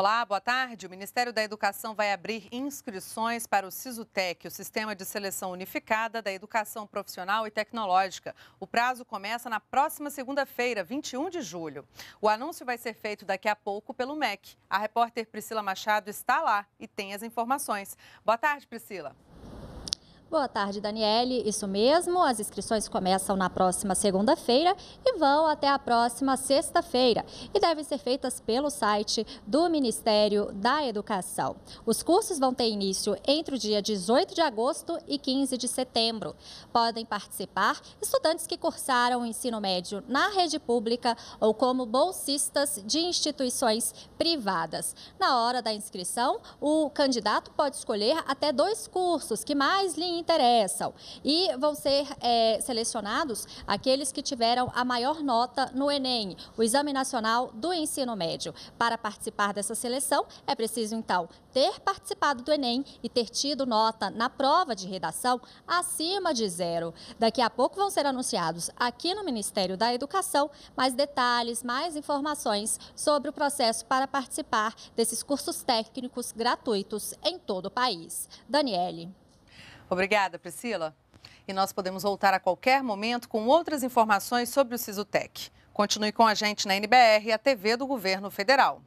Olá, boa tarde. O Ministério da Educação vai abrir inscrições para o SISUTEC, o Sistema de Seleção Unificada da Educação Profissional e Tecnológica. O prazo começa na próxima segunda-feira, 21 de julho. O anúncio vai ser feito daqui a pouco pelo MEC. A repórter Priscila Machado está lá e tem as informações. Boa tarde, Priscila. Boa tarde, Daniele. Isso mesmo, as inscrições começam na próxima segunda-feira e vão até a próxima sexta-feira e devem ser feitas pelo site do Ministério da Educação. Os cursos vão ter início entre o dia 18 de agosto e 15 de setembro. Podem participar estudantes que cursaram o ensino médio na rede pública ou como bolsistas de instituições privadas. Na hora da inscrição, o candidato pode escolher até 2 cursos que mais lhe interessam e vão ser selecionados aqueles que tiveram a maior nota no Enem, o Exame Nacional do Ensino Médio. Para participar dessa seleção, é preciso, então, ter participado do Enem e ter tido nota na prova de redação acima de 0. Daqui a pouco vão ser anunciados aqui no Ministério da Educação mais detalhes, mais informações sobre o processo para participar desses cursos técnicos gratuitos em todo o país. Daniele. Obrigada, Priscila. E nós podemos voltar a qualquer momento com outras informações sobre o SISUTEC. Continue com a gente na NBR, a TV do Governo Federal.